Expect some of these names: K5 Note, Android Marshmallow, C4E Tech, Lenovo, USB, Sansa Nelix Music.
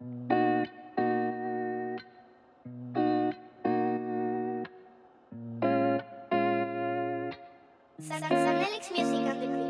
Sansa Nelix Music on the beat.